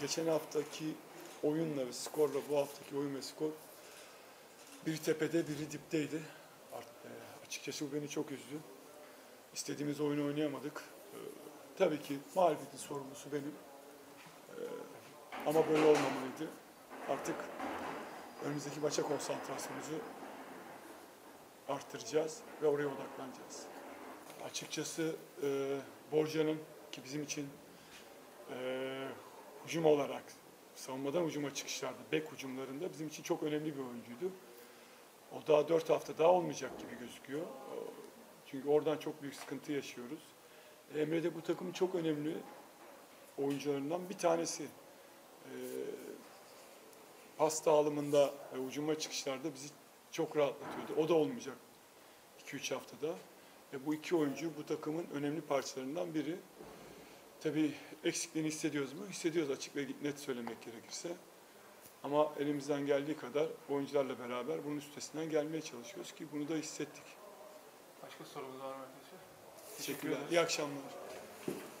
geçen haftaki oyunla ve skorla bu haftaki oyun ve skor biri tepede biri dipteydi. Açıkçası bu beni çok üzdü. İstediğimiz oyunu oynayamadık. Tabii ki mağlubiyetin sorumlusu benim. Ama böyle olmamalıydı. Artık önümüzdeki maça konsantrasyonumuzu arttıracağız ve oraya odaklanacağız. Açıkçası Borca'nın ki bizim için hücum olarak savunmadan hücuma çıkışlarda, bek hücumlarında bizim için çok önemli bir oyuncuydu. O daha 4 hafta daha olmayacak gibi gözüküyor. Çünkü oradan çok büyük sıkıntı yaşıyoruz. Emre de bu takımın çok önemli oyuncularından bir tanesi. Pas dağılımında ve hücuma çıkışlarda bizi çok rahatlatıyordu. O da olmayacak 2-3 haftada. Bu iki oyuncu bu takımın önemli parçalarından biri. Tabii eksikliğini hissediyoruz mu? Hissediyoruz, açık ve net söylemek gerekirse. Ama elimizden geldiği kadar oyuncularla beraber bunun üstesinden gelmeye çalışıyoruz ki bunu da hissettik. Başka sorumuz var mı arkadaşlar? Teşekkürler. İyi akşamlar.